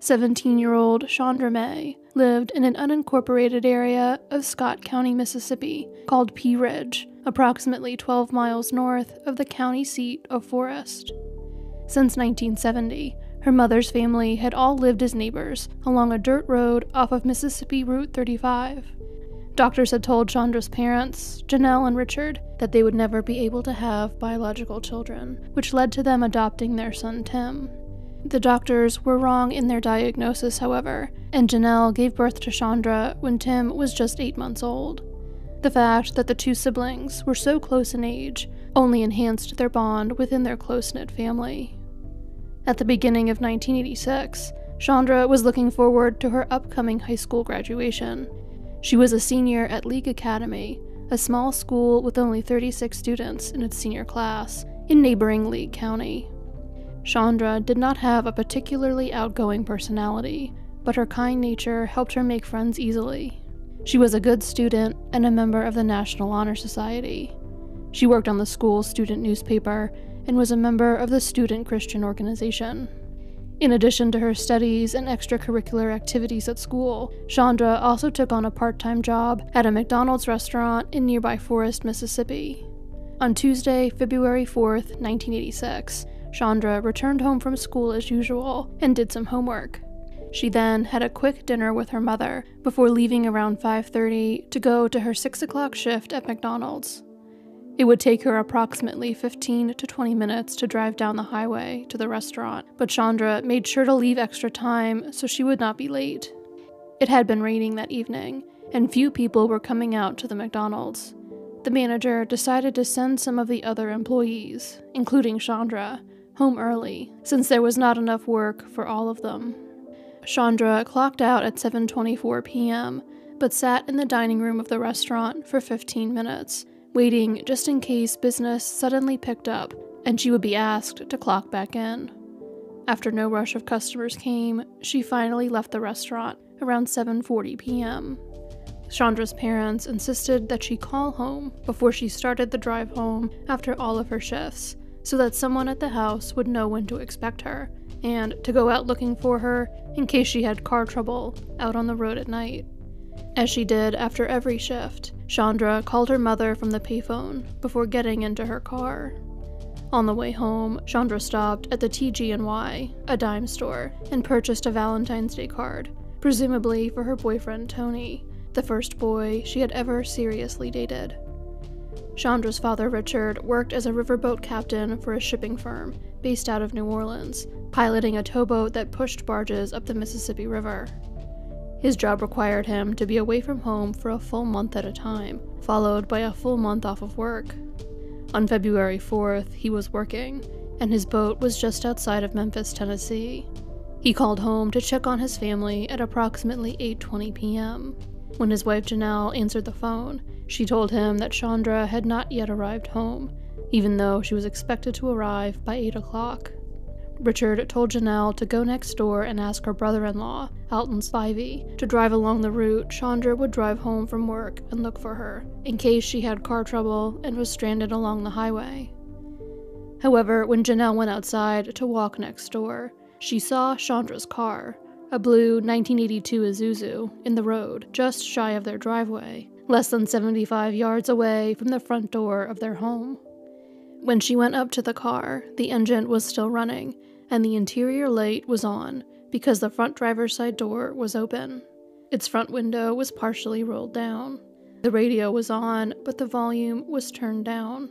17-year-old Shondra May lived in an unincorporated area of Scott County, Mississippi, called Pea Ridge, approximately 12 miles north of the county seat of Forest. Since 1970, her mother's family had all lived as neighbors along a dirt road off of Mississippi Route 35. Doctors had told Shondra's parents, Janelle and Richard, that they would never be able to have biological children, which led to them adopting their son Tim. The doctors were wrong in their diagnosis, however, and Janelle gave birth to Shondra when Tim was just 8 months old. The fact that the two siblings were so close in age only enhanced their bond within their close-knit family. At the beginning of 1986, Shondra was looking forward to her upcoming high school graduation. She was a senior at League Academy, a small school with only 36 students in its senior class, in neighboring League County. Shondra did not have a particularly outgoing personality, but her kind nature helped her make friends easily. She was a good student and a member of the National Honor Society. She worked on the school's student newspaper and was a member of the Student Christian Organization. In addition to her studies and extracurricular activities at school, Shondra also took on a part-time job at a McDonald's restaurant in nearby Forest, Mississippi. On Tuesday, February 4th, 1986, Shondra returned home from school as usual and did some homework. She then had a quick dinner with her mother before leaving around 5:30 to go to her 6 o'clock shift at McDonald's. It would take her approximately 15 to 20 minutes to drive down the highway to the restaurant, but Shondra made sure to leave extra time so she would not be late. It had been raining that evening, and few people were coming out to the McDonald's. The manager decided to send some of the other employees, including Shondra, home early, since there was not enough work for all of them. Shondra clocked out at 7:24 p.m., but sat in the dining room of the restaurant for 15 minutes, waiting just in case business suddenly picked up and she would be asked to clock back in. After no rush of customers came, she finally left the restaurant around 7:40 p.m. Shondra's parents insisted that she call home before she started the drive home after all of her shifts, so that someone at the house would know when to expect her, and to go out looking for her in case she had car trouble out on the road at night. As she did after every shift, Shondra called her mother from the payphone before getting into her car. On the way home, Shondra stopped at the TG&Y, a dime store, and purchased a Valentine's Day card, presumably for her boyfriend Tony, the first boy she had ever seriously dated. Shondra's father, Richard, worked as a riverboat captain for a shipping firm based out of New Orleans, piloting a towboat that pushed barges up the Mississippi River. His job required him to be away from home for a full month at a time, followed by a full month off of work. On February 4th, he was working, and his boat was just outside of Memphis, Tennessee. He called home to check on his family at approximately 8:20 p.m. When his wife Janelle answered the phone, she told him that Shondra had not yet arrived home, even though she was expected to arrive by 8 o'clock. Richard told Janelle to go next door and ask her brother-in-law, Alton Spivey, to drive along the route Shondra would drive home from work and look for her, in case she had car trouble and was stranded along the highway. However, when Janelle went outside to walk next door, she saw Shondra's car, a blue 1982 Isuzu, in the road just shy of their driveway, less than 75 yards away from the front door of their home. When she went up to the car, the engine was still running, and the interior light was on because the front driver's side door was open. Its front window was partially rolled down. The radio was on, but the volume was turned down.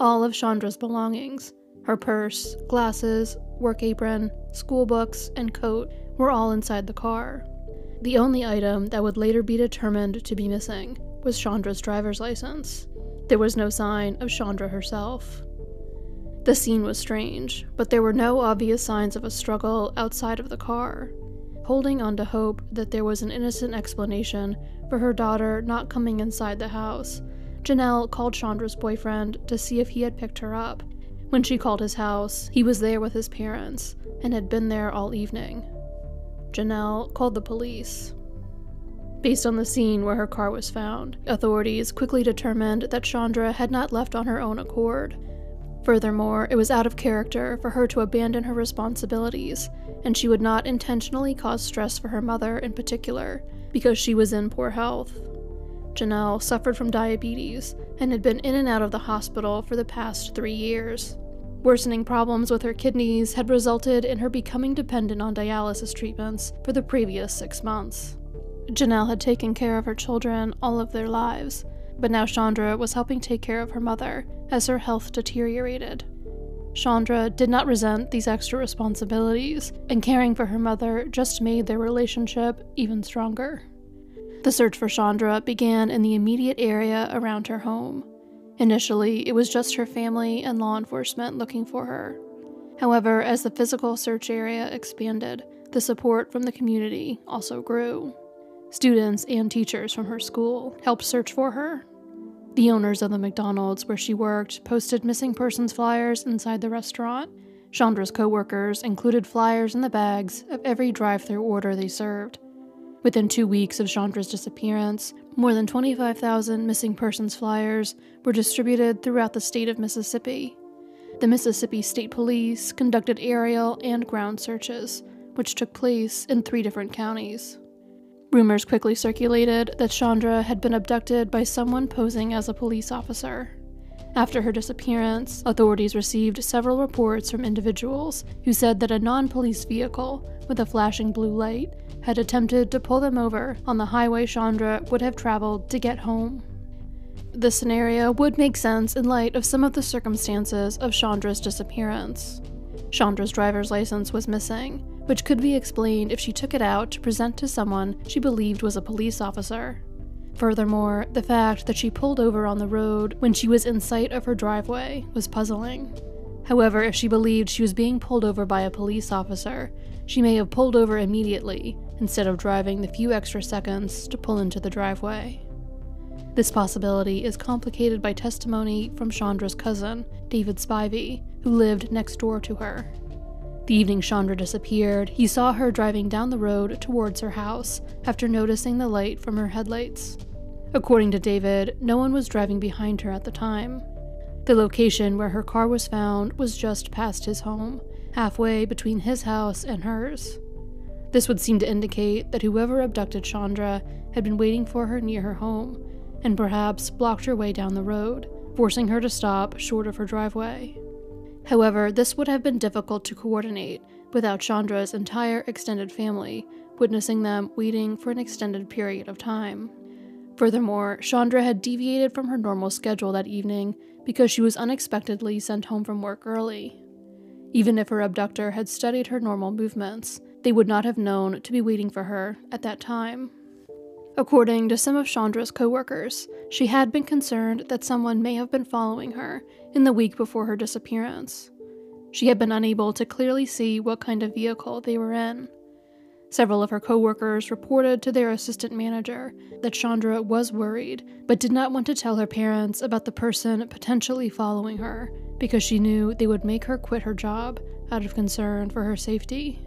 All of Shondra's belongings, her purse, glasses, work apron, school books, and coat, were all inside the car. The only item that would later be determined to be missing was Shondra's driver's license. There was no sign of Shondra herself. The scene was strange, but there were no obvious signs of a struggle outside of the car. Holding on to hope that there was an innocent explanation for her daughter not coming inside the house, Janelle called Shondra's boyfriend to see if he had picked her up. When she called his house, he was there with his parents and had been there all evening. Janelle called the police. Based on the scene where her car was found, authorities quickly determined that Shondra had not left on her own accord. Furthermore, it was out of character for her to abandon her responsibilities and she would not intentionally cause stress for her mother in particular, because she was in poor health. Janelle suffered from diabetes and had been in and out of the hospital for the past 3 years. Worsening problems with her kidneys had resulted in her becoming dependent on dialysis treatments for the previous 6 months. Janelle had taken care of her children all of their lives, but now Shondra was helping take care of her mother as her health deteriorated. Shondra did not resent these extra responsibilities, and caring for her mother just made their relationship even stronger. The search for Shondra began in the immediate area around her home. Initially, it was just her family and law enforcement looking for her. However, as the physical search area expanded, the support from the community also grew. Students and teachers from her school helped search for her. The owners of the McDonald's where she worked posted missing persons flyers inside the restaurant. Shondra's co-workers included flyers in the bags of every drive-thru order they served. Within 2 weeks of Shondra's disappearance, more than 25,000 missing persons flyers were distributed throughout the state of Mississippi. The Mississippi State Police conducted aerial and ground searches, which took place in 3 different counties. Rumors quickly circulated that Shondra had been abducted by someone posing as a police officer. After her disappearance, authorities received several reports from individuals who said that a non-police vehicle with a flashing blue light had attempted to pull them over on the highway Shondra would have traveled to get home. This scenario would make sense in light of some of the circumstances of Shondra's disappearance. Shondra's driver's license was missing, which could be explained if she took it out to present to someone she believed was a police officer. Furthermore, the fact that she pulled over on the road when she was in sight of her driveway was puzzling. However, if she believed she was being pulled over by a police officer, she may have pulled over immediately instead of driving the few extra seconds to pull into the driveway. This possibility is complicated by testimony from Shondra's cousin, David Spivey, who lived next door to her. The evening Shondra disappeared, he saw her driving down the road towards her house after noticing the light from her headlights. According to David, no one was driving behind her at the time. The location where her car was found was just past his home, halfway between his house and hers. This would seem to indicate that whoever abducted Shondra had been waiting for her near her home, and perhaps blocked her way down the road, forcing her to stop short of her driveway. However, this would have been difficult to coordinate without Shondra's entire extended family, witnessing them waiting for an extended period of time. Furthermore, Shondra had deviated from her normal schedule that evening because she was unexpectedly sent home from work early. Even if her abductor had studied her normal movements, they would not have known to be waiting for her at that time. According to some of Shondra's co-workers, she had been concerned that someone may have been following her in the week before her disappearance. She had been unable to clearly see what kind of vehicle they were in. Several of her co-workers reported to their assistant manager that Shondra was worried, but did not want to tell her parents about the person potentially following her, because she knew they would make her quit her job out of concern for her safety.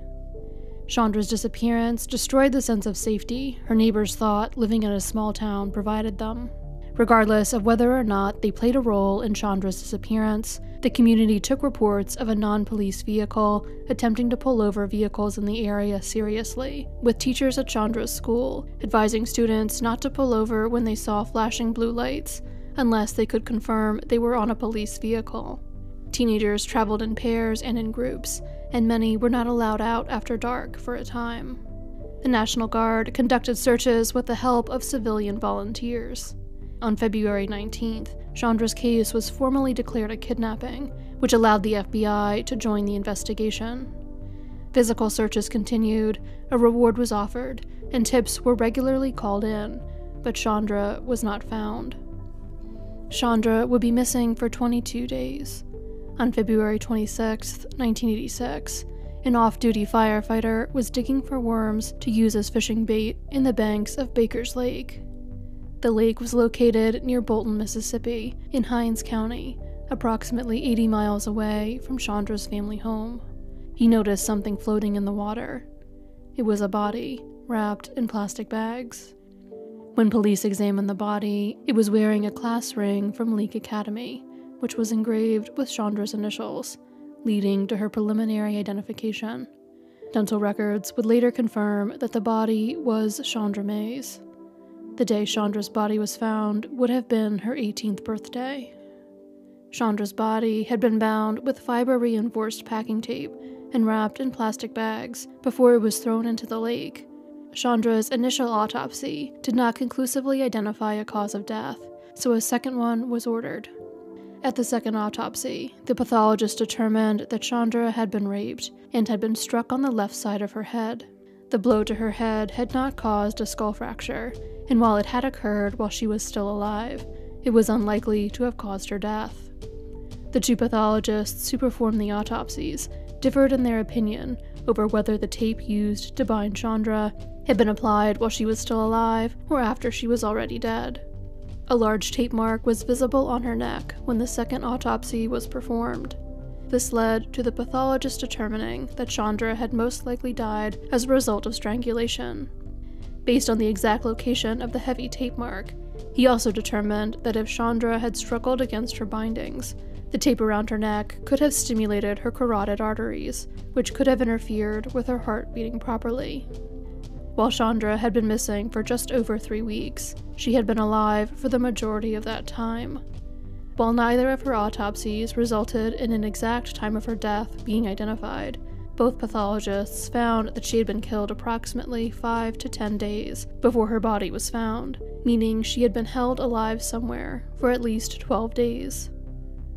Shondra's disappearance destroyed the sense of safety her neighbors thought living in a small town provided them. Regardless of whether or not they played a role in Shondra's disappearance, the community took reports of a non-police vehicle attempting to pull over vehicles in the area seriously, with teachers at Shondra's school advising students not to pull over when they saw flashing blue lights unless they could confirm they were on a police vehicle. Teenagers traveled in pairs and in groups, and many were not allowed out after dark for a time. The National Guard conducted searches with the help of civilian volunteers. On February 19th, Shondra's case was formally declared a kidnapping, which allowed the FBI to join the investigation. Physical searches continued, a reward was offered, and tips were regularly called in, but Shondra was not found. Shondra would be missing for 22 days. On February 26, 1986, an off-duty firefighter was digging for worms to use as fishing bait in the banks of Baker's Lake. The lake was located near Bolton, Mississippi, in Hinds County, approximately 80 miles away from Shondra's family home. He noticed something floating in the water. It was a body, wrapped in plastic bags. When police examined the body, it was wearing a class ring from League Academy, which was engraved with Shondra's initials, leading to her preliminary identification. Dental records would later confirm that the body was Shondra May's. The day Shondra's body was found would have been her 18th birthday. Shondra's body had been bound with fiber-reinforced packing tape and wrapped in plastic bags before it was thrown into the lake. Shondra's initial autopsy did not conclusively identify a cause of death, so a second one was ordered. At the second autopsy, the pathologist determined that Shondra had been raped and had been struck on the left side of her head. The blow to her head had not caused a skull fracture, and while it had occurred while she was still alive, it was unlikely to have caused her death. The two pathologists who performed the autopsies differed in their opinion over whether the tape used to bind Shondra had been applied while she was still alive or after she was already dead. A large tape mark was visible on her neck when the second autopsy was performed. This led to the pathologist determining that Shondra had most likely died as a result of strangulation. Based on the exact location of the heavy tape mark, he also determined that if Shondra had struggled against her bindings, the tape around her neck could have stimulated her carotid arteries, which could have interfered with her heart beating properly. While Shondra had been missing for just over 3 weeks, she had been alive for the majority of that time. While neither of her autopsies resulted in an exact time of her death being identified, both pathologists found that she had been killed approximately 5 to 10 days before her body was found, meaning she had been held alive somewhere for at least 12 days.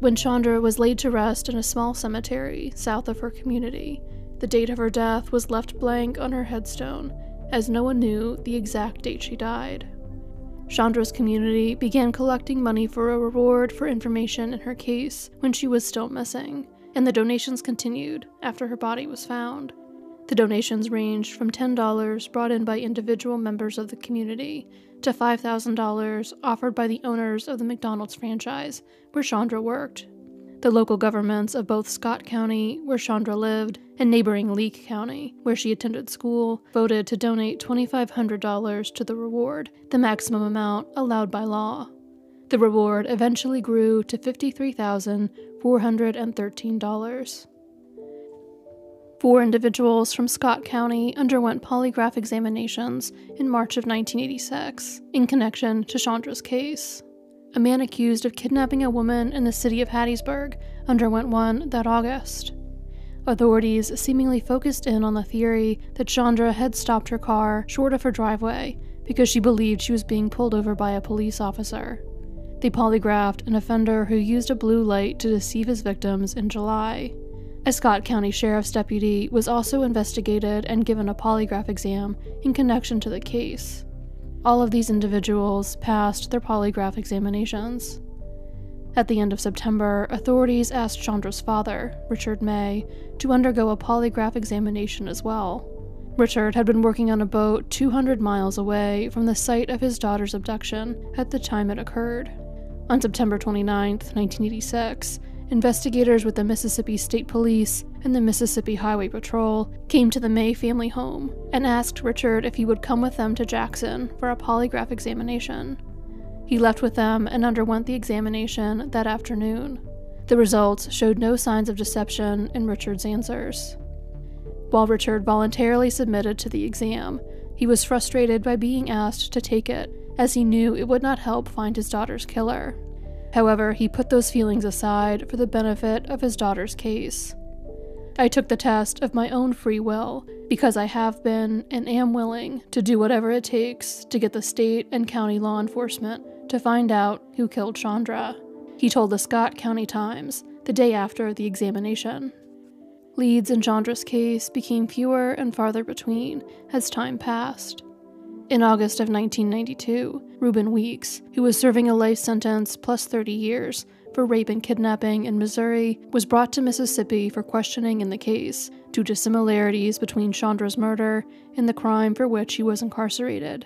When Shondra was laid to rest in a small cemetery south of her community, the date of her death was left blank on her headstone, as no one knew the exact date she died. Shondra's community began collecting money for a reward for information in her case when she was still missing, and the donations continued after her body was found. The donations ranged from $10 brought in by individual members of the community to $5,000 offered by the owners of the McDonald's franchise where Shondra worked. The local governments of both Scott County, where Shondra lived, and neighboring Leake County, where she attended school, voted to donate $2,500 to the reward, the maximum amount allowed by law. The reward eventually grew to $53,413. 4 individuals from Scott County underwent polygraph examinations in March of 1986 in connection to Shondra's case. A man accused of kidnapping a woman in the city of Hattiesburg underwent one that August. Authorities seemingly focused in on the theory that Shondra had stopped her car short of her driveway because she believed she was being pulled over by a police officer. They polygraphed an offender who used a blue light to deceive his victims in July. A Scott County Sheriff's deputy was also investigated and given a polygraph exam in connection to the case. All of these individuals passed their polygraph examinations. At the end of September, authorities asked Shondra's father, Richard May, to undergo a polygraph examination as well. Richard had been working on a boat 200 miles away from the site of his daughter's abduction at the time it occurred. On September 29, 1986, investigators with the Mississippi State Police and the Mississippi Highway Patrol came to the May family home and asked Richard if he would come with them to Jackson for a polygraph examination. He left with them and underwent the examination that afternoon. The results showed no signs of deception in Richard's answers. While Richard voluntarily submitted to the exam, he was frustrated by being asked to take it, as he knew it would not help find his daughter's killer. However, he put those feelings aside for the benefit of his daughter's case. I took the test of my own free will because I have been and am willing to do whatever it takes to get the state and county law enforcement to find out who killed Shondra, he told the Scott County Times the day after the examination. Leads in Shondra's case became fewer and farther between as time passed. In August of 1992, Reuben Weeks, who was serving a life sentence plus 30 years for rape and kidnapping in Missouri, was brought to Mississippi for questioning in the case due to similarities between Shondra's murder and the crime for which he was incarcerated.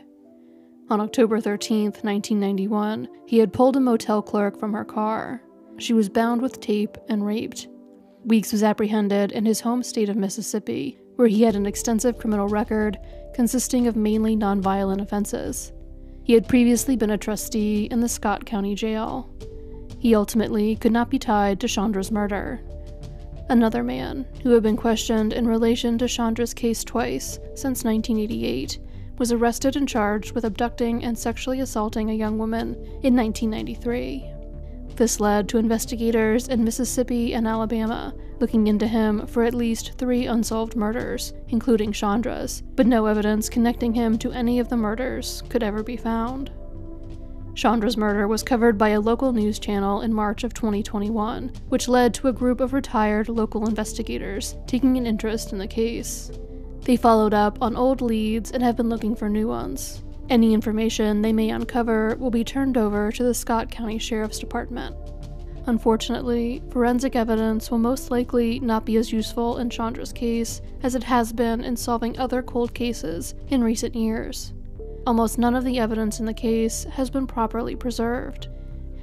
On October 13, 1991, he had pulled a motel clerk from her car. She was bound with tape and raped. Weeks was apprehended in his home state of Mississippi, where he had an extensive criminal record consisting of mainly nonviolent offenses. He had previously been a trustee in the Scott County Jail. He ultimately could not be tied to Shondra's murder. another man who had been questioned in relation to Shondra's case twice since 1988, was arrested and charged with abducting and sexually assaulting a young woman in 1993. This led to investigators in Mississippi and Alabama looking into him for at least 3 unsolved murders, including Shondra's, but no evidence connecting him to any of the murders could ever be found. Shondra's murder was covered by a local news channel in March of 2021, which led to a group of retired local investigators taking an interest in the case. They followed up on old leads and have been looking for new ones. Any information they may uncover will be turned over to the Scott County Sheriff's Department. Unfortunately, forensic evidence will most likely not be as useful in Shondra's case as it has been in solving other cold cases in recent years. Almost none of the evidence in the case has been properly preserved.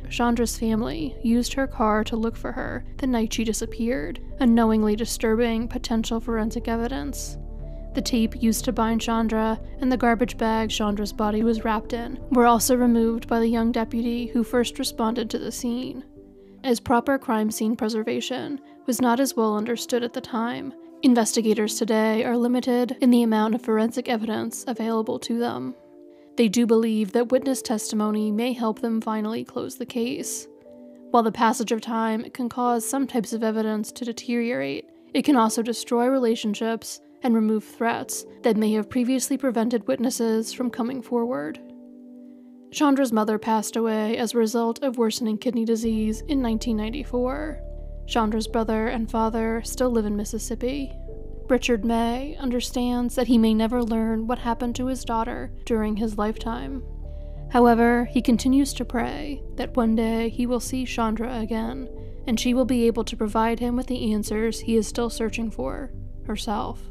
Shondra's family used her car to look for her the night she disappeared, unknowingly disturbing potential forensic evidence. The tape used to bind Shondra and the garbage bag Shondra's body was wrapped in were also removed by the young deputy who first responded to the scene. As proper crime scene preservation was not as well understood at the time, investigators today are limited in the amount of forensic evidence available to them. They do believe that witness testimony may help them finally close the case. While the passage of time can cause some types of evidence to deteriorate, it can also destroy relationships and remove threats that may have previously prevented witnesses from coming forward. Shondra's mother passed away as a result of worsening kidney disease in 1994. Shondra's brother and father still live in Mississippi. Richard May understands that he may never learn what happened to his daughter during his lifetime. However, he continues to pray that one day he will see Shondra again, and she will be able to provide him with the answers he is still searching for herself.